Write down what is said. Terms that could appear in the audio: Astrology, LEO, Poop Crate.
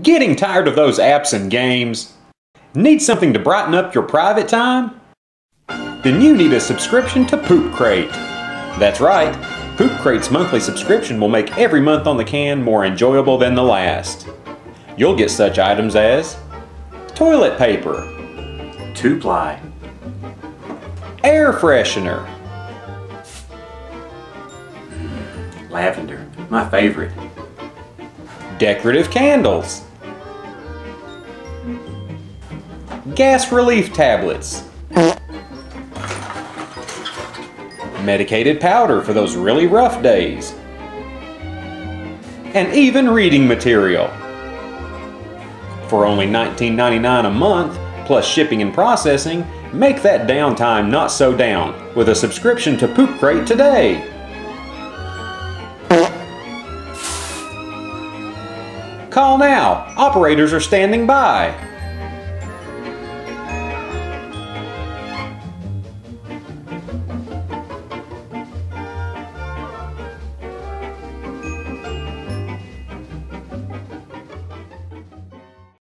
Getting tired of those apps and games? Need something to brighten up your private time? Then you need a subscription to Poop Crate. That's right, Poop Crate's monthly subscription will make every month on the can more enjoyable than the last. You'll get such items as toilet paper, 2-ply, air freshener, lavender, my favorite, decorative candles, gas relief tablets, medicated powder for those really rough days, and even reading material. For only $19.99 a month, plus shipping and processing, make that downtime not so down with a subscription to Poop Crate today. Call now. Operators are standing by.